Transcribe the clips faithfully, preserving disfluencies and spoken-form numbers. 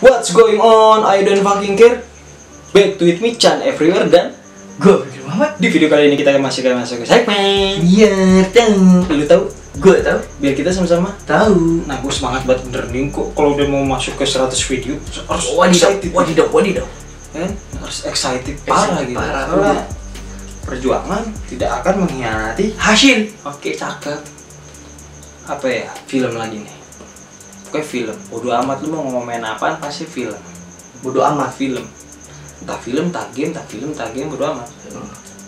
What's going on? I don't fucking care. Back to with me, Chan everywhere, dan gue Fikri Muhammad. Di video kali ini kita masih akan masuk ke segmen Iya, tahu. Lu tahu? Gue tahu. Biar kita sama-sama tahu. Nah, gue semangat banget bener nih kok. Kalau udah mau masuk ke seratus video harus excited. Wadidaw, wadidaw. Kan harus excited parah gitu. Parah. Perjuangan tidak akan mengkhianati hasil. Oke, cakep. Apa ya? Film lagi nih. Oke, film. Bodo amat lu mau ngomongin apaan pasti film. Bodo amat film. Entah film, entah game, entah film, entah game, bodo amat.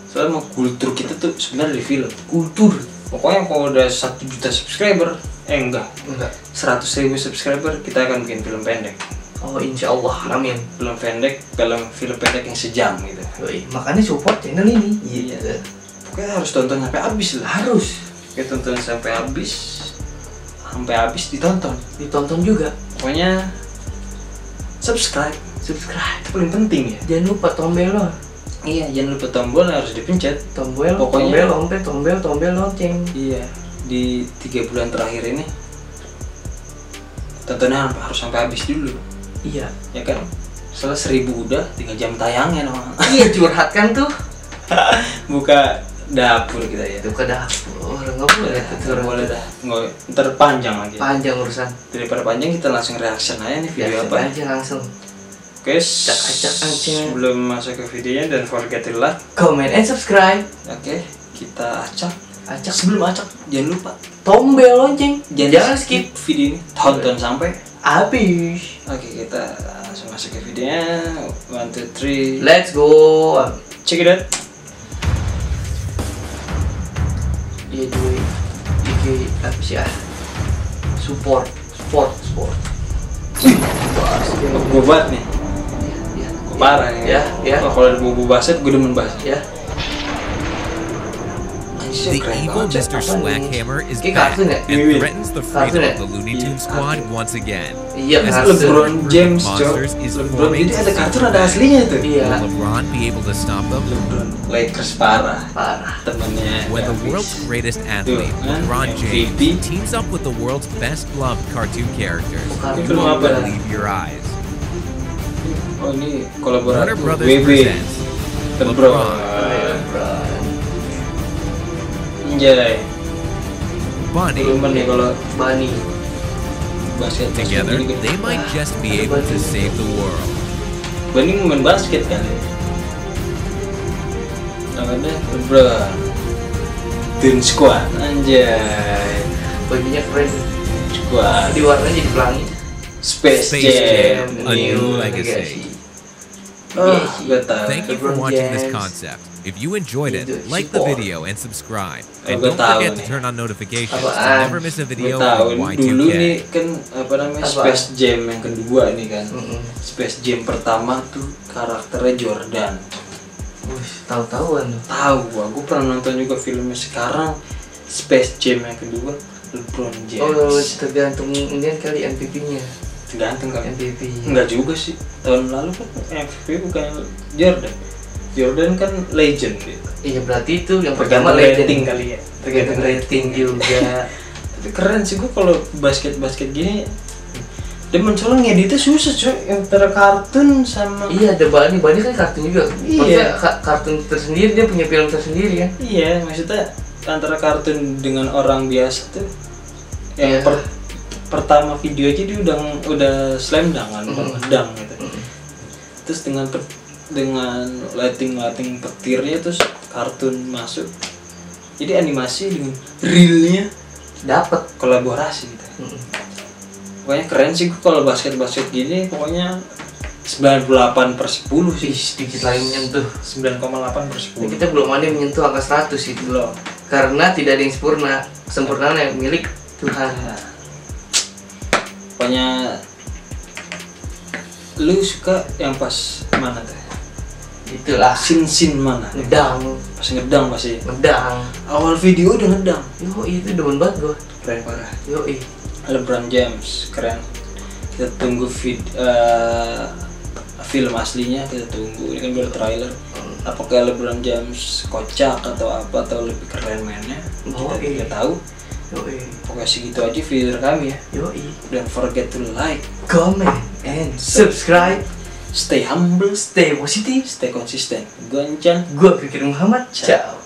Soalnya mau kultur kita tuh sebenarnya di film. Kultur. Pokoknya kalau udah satu juta subscriber, eh enggak, enggak. seratus ribu subscriber kita akan bikin film pendek. Oh, insya Allah, amin. Film pendek, film film pendek yang sejam gitu. Yoi. Makanya support channel ini. Iya. Pokoknya harus tonton sampai habis lah. Harus. Kita tonton sampai habis. Sampai habis ditonton, ditonton juga. Pokoknya subscribe, subscribe itu paling penting ya. Jangan lupa tombol loh. Iya, jangan lupa tombol harus dipencet. Tombol, pokoknya tombol, tombol, tombol lonceng. Iya, di tiga bulan terakhir ini tontonan harus sampai habis dulu. Iya, ya kan. Setelah seribu udah tiga jam tayangnya loh. Iya, curhat kan tuh. Buka dapur kita ya. Buka dapur. Nggak boleh, nggak boleh dah. Ntar panjang lagi. Panjang urusan. Daripada panjang kita langsung reaction aja nih video apa. Reaction langsung. Oke, sebelum masuk ke videonya dan forget to like, comment and subscribe. Oke, kita acak. Acak sebelum acak jangan lupa tombol lonceng. Jangan skip video ini. Tonton sampai habis. Oke, kita langsung masuk ke videonya. One two three. Let's go. Check it out. Iya duit, iki apa sih ah? Support, support, support. Gue buat nih. Ya, ya. Parah ya. Ya, ya. Kalau ada bubu basket, gue demen basket. Ya. The evil Mister Swag Hammer is back and threatens the freedom of the Looney Tunes squad once again. Iya, LeBron James monsters is forming. Jadi ada kartun ada aslinya tuh. Iya. LeBron be able to stop them. Lakers parah. Parah. Temennya. When the world's greatest athlete, LeBron James, teams up with the world's best loved cartoon characters. You won't believe your eyes. Oh ini kolaborasi W W E. LeBron. Jai. Bunny. Bunny. Together, they might just be able to save the world. Bunny main basket kan? Namanya LeBron. Team squad, anjay. Bajunya keren. Squad. Di warnanya jadi pelangi. Space Jam. A new legacy. Oh, thank you for watching this concept. If you enjoyed it, like the video and subscribe. And don't forget to turn on notifications to never miss a video from Y two K. Dulu nih kan apa namanya Space Jam yang kedua nih kan. Space Jam pertama tuh karakternya Jordan. Tahu-tahuan. Tahu, aku pernah nonton juga filmnya sekarang. Space Jam yang kedua LeBron James. Oh, tergantung kemudian kali M V P-nya. Tergantung kali M V P. Enggak juga sih. Tahun lalu kan M V P bukan Jordan. Jordan kan legend gitu. Iya, berarti itu yang pertama legend rating kali ya. Tergantung rating juga. Tapi keren sih gue kalau basket-basket gini. Dia mencolong ngeditnya susah cuy, antara kartun sama. Iya, ada Bani, Bani kan kartun juga. Iya, kartun tersendiri, dia punya film tersendiri ya. Iya, maksudnya antara kartun dengan orang biasa tuh. Yang pertama video aja dia udah udah slam dunkan, ngedang gitu. Terus dengan dengan lighting-lighting petirnya terus kartun masuk, jadi animasi dengan realnya dapat kolaborasi gitu. Hmm. Pokoknya keren sih kalau basket-basket gini, pokoknya sembilan puluh delapan per sepuluh sih. Sedikit lagi menyentuh sembilan koma delapan per sepuluh. Nah, kita belum ada yang menyentuh angka seratus sih belum, karena tidak ada yang sempurna. Kesempurnaan yang milik Tuhan. Nah, pokoknya lu suka yang pas mana tuh? Itulah sin-sin mana? Ngedang. Pas ngedang pasti. Ngedang. Awal video udah ngedang. Yo, itu demen banget gua. Keren parah. Yo, ih. LeBron James keren. Kita tunggu vid uh, film aslinya, kita tunggu. Ini kan baru trailer. Apakah LeBron James kocak atau apa atau lebih keren mainnya? Kita tidak tahu. Yo, ih. Pokoknya segitu aja video kami ya. Yo, ih. Don't forget to like, comment. and subscribe. Stay humble, stay positive, stay konsisten. Gue Ancan, gue Fikri Muhammad. Ciao.